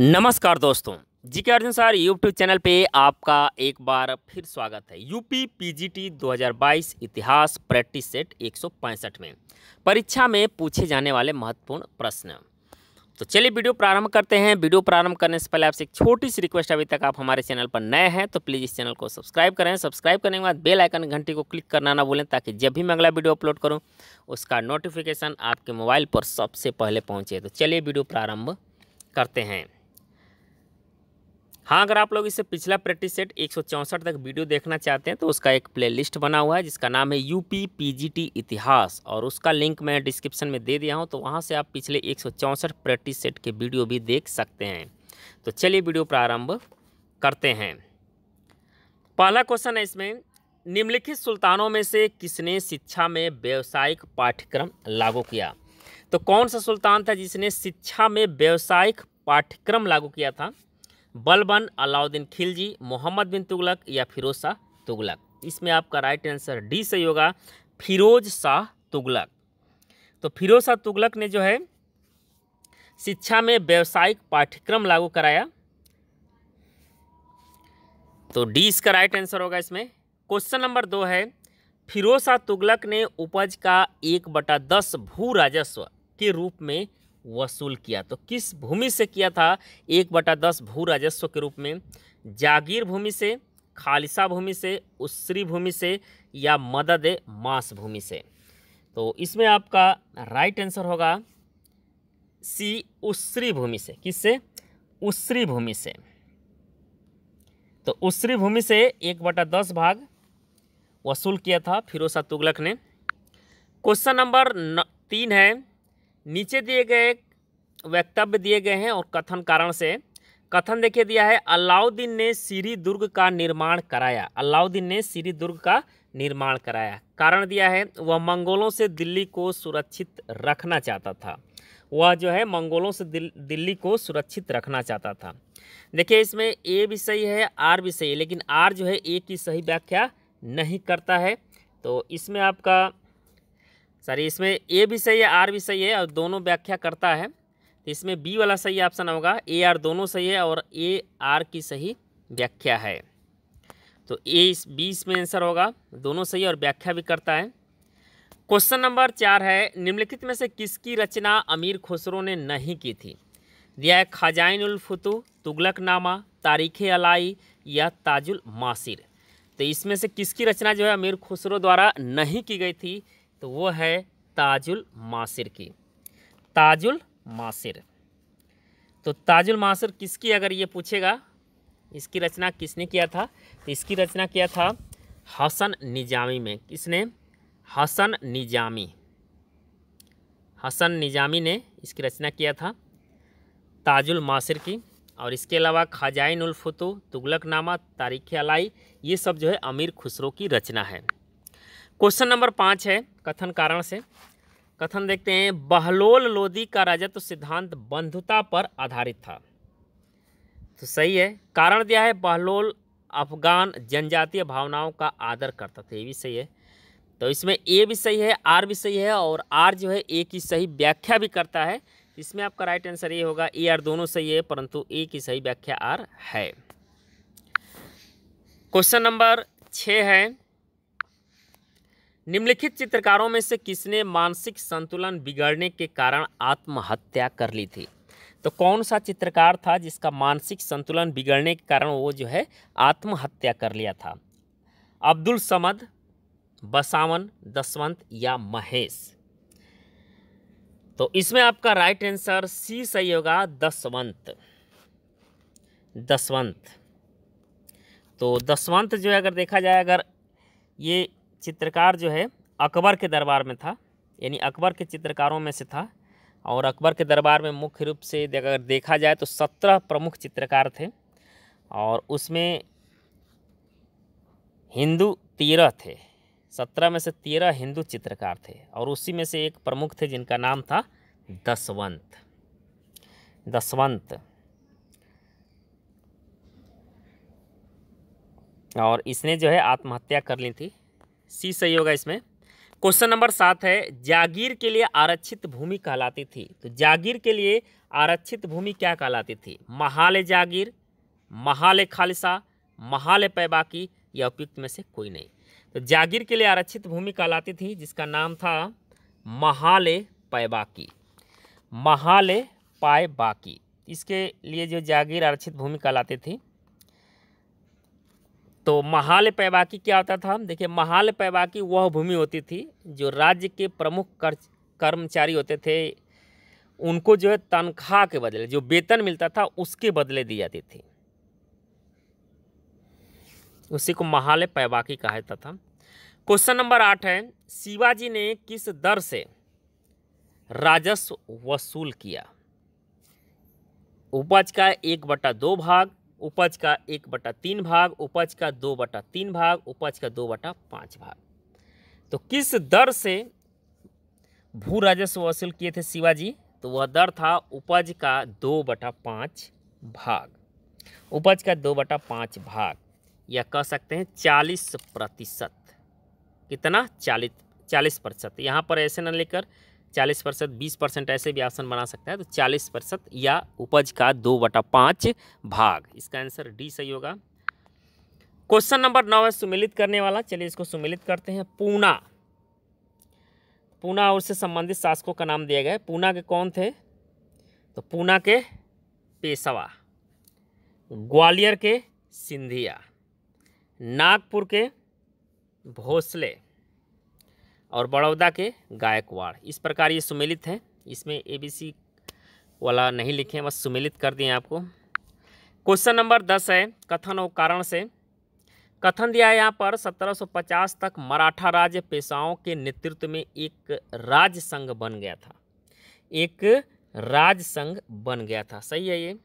नमस्कार दोस्तों, GK Arjun sir YouTube channel पे आपका एक बार फिर स्वागत है। यूपीपीजीटी 2022 इतिहास प्रैक्टिस सेट 165 में परीक्षा में पूछे जाने वाले महत्वपूर्ण प्रश्न। तो चलिए वीडियो प्रारंभ करते हैं। वीडियो प्रारंभ करने से पहले आपसे एक छोटी सी रिक्वेस्ट, अभी तक आप हमारे चैनल पर नए हैं तो प्लीज़ इस चैनल को सब्सक्राइब करें। सब्सक्राइब करने के बाद बेल आइकन घंटी को क्लिक करना ना भूलें, ताकि जब भी मैं अगला वीडियो अपलोड करूँ उसका नोटिफिकेशन आपके मोबाइल पर सबसे पहले पहुँचे। तो चलिए वीडियो प्रारंभ करते हैं। हाँ, अगर आप लोग इससे पिछला प्रैक्टिस सेट 164 तक वीडियो देखना चाहते हैं तो उसका एक प्लेलिस्ट बना हुआ है जिसका नाम है यूपीपीजीटी इतिहास, और उसका लिंक मैं डिस्क्रिप्शन में दे दिया हूँ। तो वहाँ से आप पिछले 164 प्रैक्टिस सेट के वीडियो भी देख सकते हैं। तो चलिए वीडियो प्रारंभ करते हैं। पहला क्वेश्चन है इसमें, निम्नलिखित सुल्तानों में से किसने शिक्षा में व्यावसायिक पाठ्यक्रम लागू किया? तो कौन सा सुल्तान था जिसने शिक्षा में व्यावसायिक पाठ्यक्रम लागू किया था? बलबन, अलाउद्दीन खिलजी, मोहम्मद बिन तुगलक या फिरोज शाह तुगलक? इसमें आपका राइट आंसर डी सही होगा, फिरोज शाह तुगलक। तो फिरोज शाह तुगलक ने जो है शिक्षा में व्यावसायिक पाठ्यक्रम लागू कराया। तो डी इसका राइट आंसर होगा। इसमें क्वेश्चन नंबर 2 है, फिरोज शाह तुगलक ने उपज का 1/10 भू राजस्व के रूप में वसूल किया। तो किस भूमि से किया था 1/10 भू राजस्व के रूप में? जागीर भूमि से, खालिसा भूमि से, उसरी भूमि से या मदद मास भूमि से? तो इसमें आपका राइट आंसर होगा सी, उसरी भूमि से। किससे? उसरी भूमि से। तो उसरी भूमि से 1/10 भाग वसूल किया था फिरोज शाह तुगलक ने। क्वेश्चन नंबर 3 है, नीचे दिए गए वक्तव्य दिए गए हैं और कथन कारण से। कथन देखिए दिया है, अलाउद्दीन ने सीरी दुर्ग का निर्माण कराया। अलाउद्दीन ने सीरी दुर्ग का निर्माण कराया। कारण दिया है, वह मंगोलों से दिल्ली को सुरक्षित रखना चाहता था। वह जो है मंगोलों से दिल्ली को सुरक्षित रखना चाहता था। देखिए इसमें ए भी सही है, आर भी सही है, लेकिन आर जो है ए की सही व्याख्या नहीं करता है। तो इसमें आपका सॉरी, इसमें ए भी सही है, आर भी सही है और दोनों व्याख्या करता है। तो इसमें बी वाला सही ऑप्शन होगा। ए आर दोनों सही है और ए आर की सही व्याख्या है। तो ए इस बी इसमें आंसर होगा, दोनों सही और व्याख्या भी करता है। क्वेश्चन नंबर 4 है, निम्नलिखित में से किसकी रचना अमीर खुसरो ने नहीं की थी? दिया है खजाइनुल फुतूह, तुगलक नामा, तारीख़ अलाई या ताजुल मासिर? तो इसमें से किसकी रचना जो है अमीर खुसरो द्वारा नहीं की गई थी? तो वो है ताजुल मासिर की। ताजुल मासिर। तो ताजुल मासिर किसकी, अगर ये पूछेगा इसकी रचना किसने किया था, तो इसकी रचना किया था हसन निजामी में। किसने? हसन निजामी। हसन निजामी ने इसकी रचना किया था, ताजुल मासिर की। और इसके अलावा खजाइनुल फुतूह, तुगलकनामा, तारीख़ अलाई, ये सब जो है अमीर खुसरो की रचना है। क्वेश्चन नंबर 5 है, कथन कारण से। कथन देखते हैं, बहलोल लोदी का राजत्व सिद्धांत बंधुता पर आधारित था। तो सही है। कारण दिया है, बहलोल अफगान जनजातीय भावनाओं का आदर करता था। ये भी सही है। तो इसमें ए भी सही है, आर भी सही है और आर जो है ए की सही व्याख्या भी करता है। इसमें आपका राइट आंसर ये होगा, ए आर दोनों सही है परंतु ए की सही व्याख्या आर है। क्वेश्चन नंबर 6 है, निम्नलिखित चित्रकारों में से किसने मानसिक संतुलन बिगड़ने के कारण आत्महत्या कर ली थी? तो कौन सा चित्रकार था जिसका मानसिक संतुलन बिगड़ने के कारण वो जो है आत्महत्या कर लिया था? अब्दुल समद, बसावन, दसवंत या महेश? तो इसमें आपका राइट आंसर सी सही होगा, दसवंत। दसवंत। तो दसवंत जो है अगर देखा जाए, अगर ये चित्रकार जो है अकबर के दरबार में था, यानी अकबर के चित्रकारों में से था। और अकबर के दरबार में मुख्य रूप से अगर देखा जाए तो 17 प्रमुख चित्रकार थे और उसमें हिंदू 13 थे। 17 में से 13 हिंदू चित्रकार थे और उसी में से एक प्रमुख थे जिनका नाम था दसवंत। दसवंत। और इसने जो है आत्महत्या कर ली थी। सी सही होगा इसमें। क्वेश्चन नंबर 7 है, जागीर के लिए आरक्षित भूमि कहलाती थी। तो जागीर के लिए आरक्षित भूमि क्या कहलाती थी? महाल जागीर, महाल खालिसा, महाल पैबाकी या उपयुक्त में से कोई नहीं। तो जागीर के लिए आरक्षित भूमि कहलाती थी जिसका नाम था महाल पैबाकी। महाल पैबाकी इसके लिए जो जागीर आरक्षित भूमि कहलाती थी। तो महाल पैबाकी क्या होता था? देखिए, महाल पैबाकी वह भूमि होती थी जो राज्य के प्रमुख कर्मचारी होते थे, उनको जो है तनख्वाह के बदले, जो वेतन मिलता था उसके बदले दी जाती थी, उसी को महाल पैबाकी कहा जाता था। क्वेश्चन नंबर 8 है, शिवाजी ने किस दर से राजस्व वसूल किया? उपज का 1/2 भाग, उपज का 1/3 भाग, उपज का 2/3 भाग, उपज का 2/5 भाग। तो किस दर से भू राजस्व वसूल किए थे शिवाजी? तो वह दर था उपज का 2/5 भाग, उपज का 2/5 भाग, या कह सकते हैं 40%। कितना? 40%। यहाँ पर ऐसे न लेकर 40%, 20% ऐसे भी ऑप्शन बना सकता है। तो 40% या उपज का 2/5 भाग, इसका आंसर डी सही होगा। क्वेश्चन नंबर 9 है, सुमेलित करने वाला। चलिए इसको सुमेलित करते हैं। पूना, पूना और से संबंधित शासकों का नाम दिया गया है। पूना के कौन थे? तो पूना के पेशवा, ग्वालियर के सिंधिया, नागपुर के भोसले और बड़ौदा के गायकवाड़। इस प्रकार ये सुमेलित हैं, इसमें ABC वाला नहीं लिखे, बस सुमेलित कर दिए आपको। क्वेश्चन नंबर 10 है, कथन और कारण से। कथन दिया है यहाँ पर, 1750 तक मराठा राज्य पेशवाओं के नेतृत्व में एक राज संघ बन गया था, एक राज संघ बन गया था। सही है ये।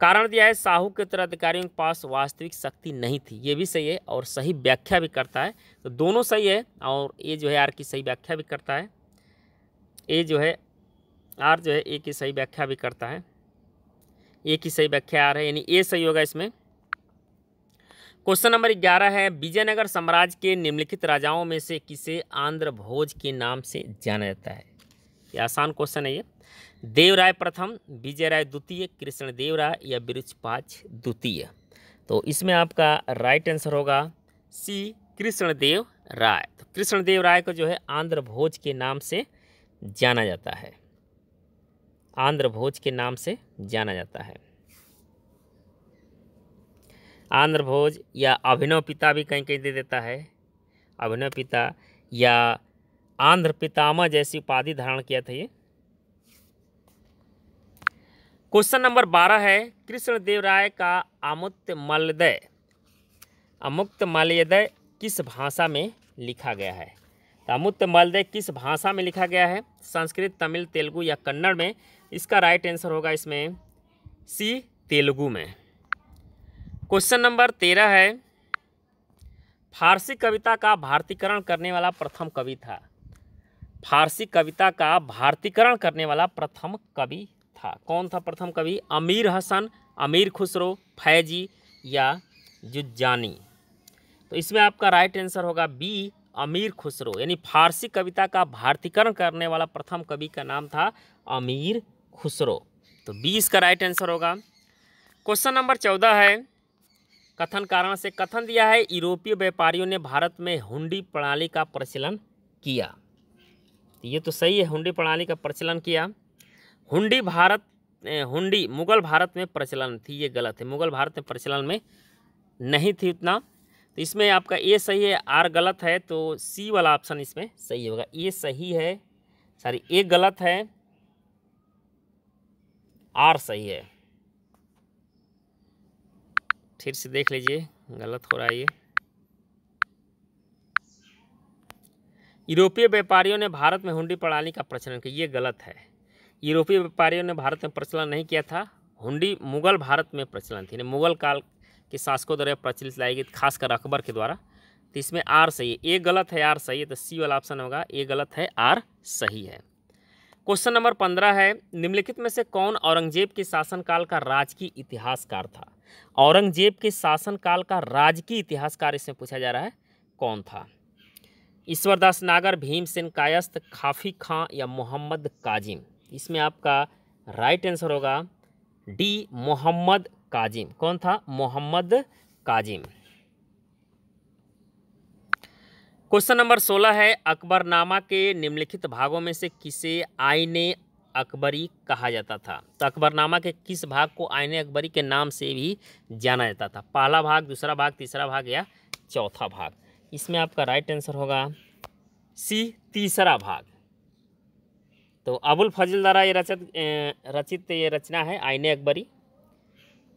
कारण दिया है, साहू के उत्तराधिकारियों के पास वास्तविक शक्ति नहीं थी। ये भी सही है और सही व्याख्या भी करता है। तो दोनों सही है और ये जो है आर की सही व्याख्या भी करता है, ए जो है आर जो है ए की सही व्याख्या भी करता है, ए की सही व्याख्या आर है, यानी ए सही होगा इसमें। क्वेश्चन नंबर 11 है, विजयनगर साम्राज्य के निम्नलिखित राजाओं में से किसे आंध्र भोज के नाम से जाना जाता है? ये आसान क्वेश्चन है ये। देवराय प्रथम, विजय राय द्वितीय, कृष्णदेव राय या बिरुचपाच द्वितीय। तो इसमें आपका राइट आंसर होगा सी, कृष्णदेव राय। तो कृष्णदेव राय को जो है आंध्र भोज के नाम से जाना जाता है, आंध्र भोज के नाम से जाना जाता है। आंध्र भोज या अभिनव पिता भी कहीं कहीं दे देता है, अभिनव पिता या आंध्र पितामह जैसी उपाधि धारण किया था ये। क्वेश्चन नंबर 12 है, कृष्णदेव राय का अमुक्त मल्यदे किस भाषा में लिखा गया है? तो अमुक्त मल्यदे किस भाषा में लिखा गया है? संस्कृत, तमिल, तेलुगु या कन्नड़ में। इसका राइट आंसर होगा इसमें सी, तेलुगु में। क्वेश्चन नंबर 13 है, फारसी कविता का भारतीकरण करने वाला प्रथम कवि था। फारसी कविता का भारतीकरण करने वाला प्रथम कवि था, कौन था प्रथम कवि? अमीर हसन, अमीर खुसरो, फैजी या जुजानी। तो इसमें आपका राइट आंसर होगा बी, अमीर खुसरो। यानी फारसी कविता का भारतीकरण करने वाला प्रथम कवि का नाम था अमीर खुसरो। तो बी इसका राइट आंसर होगा। क्वेश्चन नंबर 14 है, कथन कारण से। कथन दिया है, यूरोपीय व्यापारियों ने भारत में हुंडी प्रणाली का प्रचलन किया। ये तो सही है, हुंडी प्रणाली का प्रचलन किया। हुंडी मुगल भारत में प्रचलन थी, ये गलत है। मुगल भारत में प्रचलन में नहीं थी उतना। तो इसमें आपका ए सही है, आर गलत है, तो सी वाला ऑप्शन इसमें सही होगा। ए सही है, सॉरी ए गलत है, आर सही है। फिर से देख लीजिए, गलत हो रहा है ये। यूरोपीय व्यापारियों ने भारत में हुंडी प्रणाली का प्रचलन किया, ये गलत है। यूरोपीय व्यापारियों ने भारत में प्रचलन नहीं किया था, हुंडी मुगल भारत में प्रचलन थी, मुगल काल के शासकों द्वारा प्रचलित लाई गई, खासकर अकबर के द्वारा। तो इसमें आर सही है, ए गलत है, आर सही है। तो सी वाला ऑप्शन होगा, ए गलत है, आर सही है। क्वेश्चन नंबर 15 है, निम्नलिखित में से कौन औरंगजेब के शासनकाल का राजकीय इतिहासकार था? औरंगजेब के शासनकाल का राजकीय इतिहासकार इसमें पूछा जा रहा है, कौन था? ईश्वरदास नागर, भीमसेन कायस्थ, खाफी खां या मोहम्मद काजिम। इसमें आपका राइट आंसर होगा डी मोहम्मद काजिम। कौन था? मोहम्मद काजिम। क्वेश्चन नंबर 16 है, अकबरनामा के निम्नलिखित भागों में से किसे आईने अकबरी कहा जाता था? तो अकबरनामा के किस भाग को आईने अकबरी के नाम से भी जाना जाता था? पहला भाग, दूसरा भाग, तीसरा भाग या चौथा भाग? इसमें आपका राइट आंसर होगा सी तीसरा भाग। तो अबुल फजल द्वारा ये रचित ये रचना है आईने अकबरी।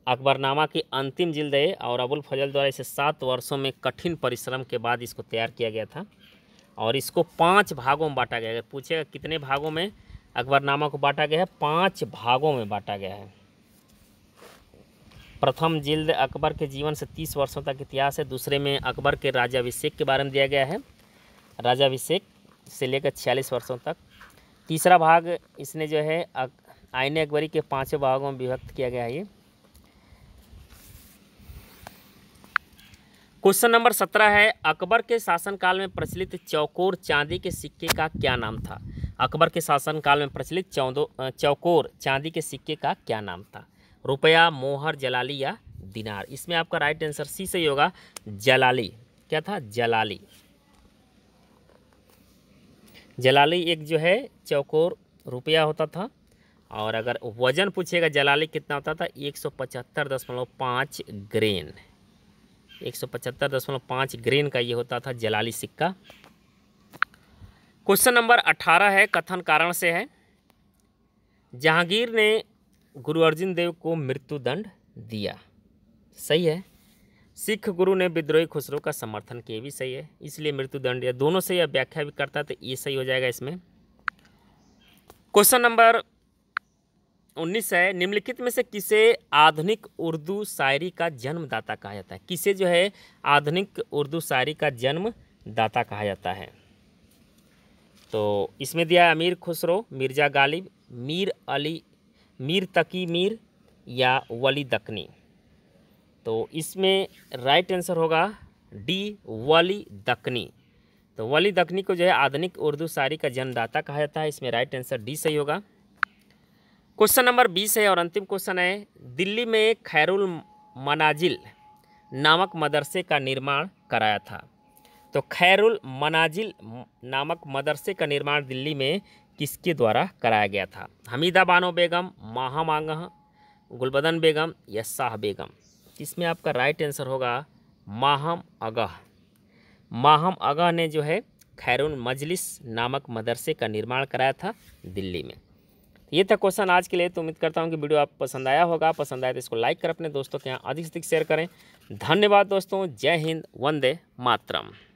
अकबरनामा की अंतिम जिल्द है और अबुल फजल द्वारा इसे 7 वर्षों में कठिन परिश्रम के बाद इसको तैयार किया गया था और इसको 5 भागों में बांटा गया है। पूछेगा कितने भागों में अकबरनामा को बांटा गया है? 5 भागों में बांटा गया है। प्रथम जिल्द अकबर के जीवन से 30 वर्षों तक इतिहास है। दूसरे में अकबर के राज्याभिषेक के बारे में दिया गया है, राज्याभिषेक से लेकर 46 वर्षों तक। तीसरा भाग इसने जो है आईने अकबरी के 5 भागों में विभक्त किया गया है। ये क्वेश्चन नंबर 17 है, अकबर के शासनकाल में प्रचलित चौकोर चांदी के सिक्के का क्या नाम था? अकबर के शासनकाल में प्रचलित चौकोर चांदी के सिक्के का क्या नाम था? रुपया, मोहर, जलाली या दिनार? इसमें आपका राइट आंसर सी सही होगा, जलाली। क्या था? जलाली। जलाली एक जो है चौकोर रुपया होता था और अगर वजन पूछेगा जलाली कितना होता था? 175.5 ग्रेन। 175.5 ग्रेन का ये होता था जलाली सिक्का। क्वेश्चन नंबर 18 है, कथन कारण से है, जहांगीर ने गुरु अर्जुन देव को मृत्युदंड दिया, सही है। सिख गुरु ने विद्रोही खुसरो का समर्थन किया, भी सही है, इसलिए मृत्युदंड दिया। दोनों से यह व्याख्या भी करता है तो ये सही हो जाएगा इसमें। क्वेश्चन नंबर 19 है, निम्नलिखित में से किसे आधुनिक उर्दू शायरी का जन्मदाता कहा जाता है? किसे जो है आधुनिक उर्दू शायरी का जन्मदाता कहा जाता है? तो इसमें दिया है अमीर खुसरो, मिर्जा गालिब, मीर अली, मीर तकी मीर या वली दकनी। तो इसमें राइट आंसर होगा डी वली दकनी। तो वली दकनी को जो है आधुनिक उर्दू शायरी का जन्मदाता कहा जाता है। इसमें राइट आंसर डी सही होगा। क्वेश्चन नंबर 20 है और अंतिम क्वेश्चन है, दिल्ली में खैरुल मनाजिल नामक मदरसे का निर्माण कराया था। तो खैरुल मनाजिल नामक मदरसे का निर्माण दिल्ली में किसके द्वारा कराया गया था? हमीदा बानो बेगम, माहम अंगा, गुलबदन बेगम या शाह बेगम? इसमें आपका राइट आंसर होगा माहम अंगा। माहम अंगा ने जो है खैरुल मजलिस नामक मदरसे का निर्माण कराया था दिल्ली में। ये था क्वेश्चन आज के लिए। तो उम्मीद करता हूँ कि वीडियो आपको पसंद आया होगा। पसंद आया तो इसको लाइक कर अपने दोस्तों के यहाँ अधिक से अधिक शेयर करें। धन्यवाद दोस्तों। जय हिंद, वंदे मातरम।